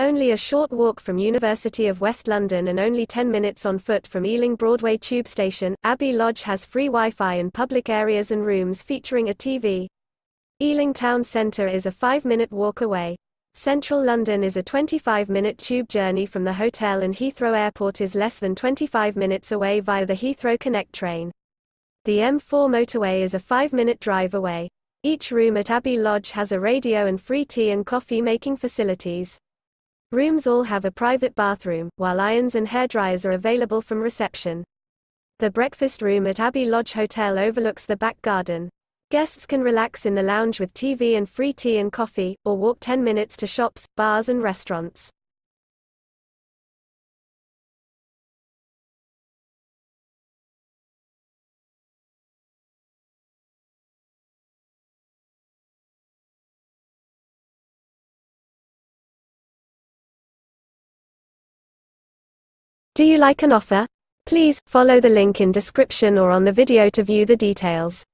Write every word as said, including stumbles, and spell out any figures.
Only a short walk from University of West London and only ten minutes on foot from Ealing Broadway Tube Station. Abbey Lodge has free Wi-Fi in public areas and rooms featuring a T V. Ealing Town Centre is a five minute walk away. Central London is a twenty-five minute tube journey from the hotel, and Heathrow Airport is less than twenty-five minutes away via the Heathrow Connect train. The M four motorway is a five minute drive away. Each room at Abbey Lodge has a radio and free tea and coffee making facilities. Rooms all have a private bathroom, while irons and hairdryers are available from reception. The breakfast room at Abbey Lodge Hotel overlooks the back garden. Guests can relax in the lounge with T V and free tea and coffee, or walk ten minutes to shops, bars and restaurants. Do you like an offer? Please follow the link in description or on the video to view the details.